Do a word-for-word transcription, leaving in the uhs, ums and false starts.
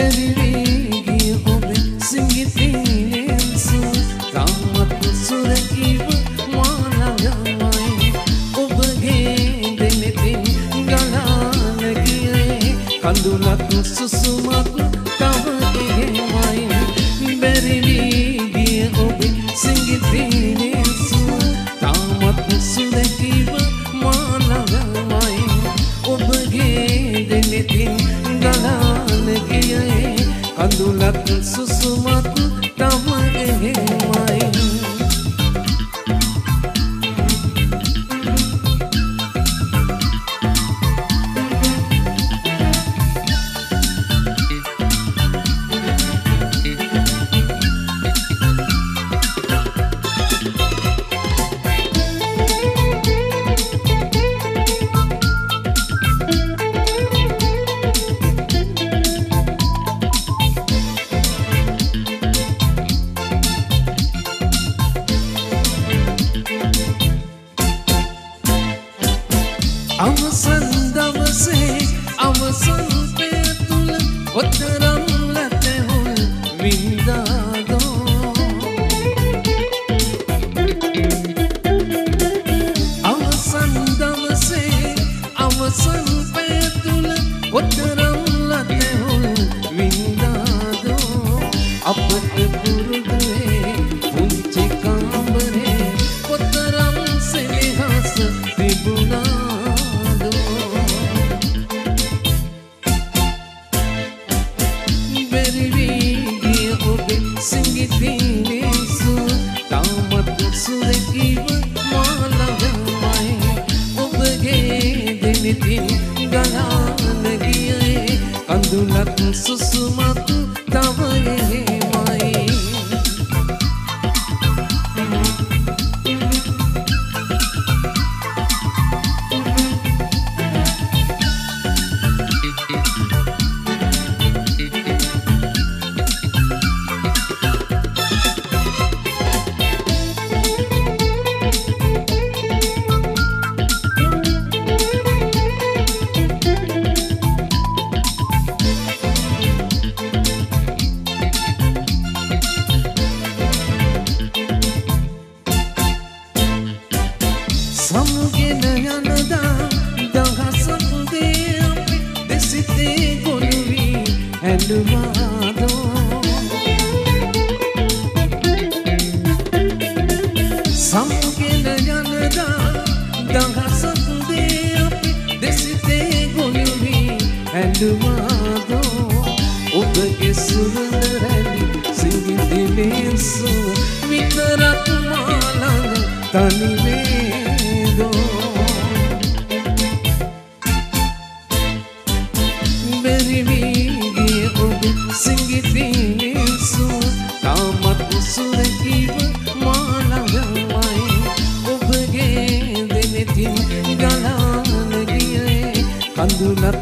Singing in the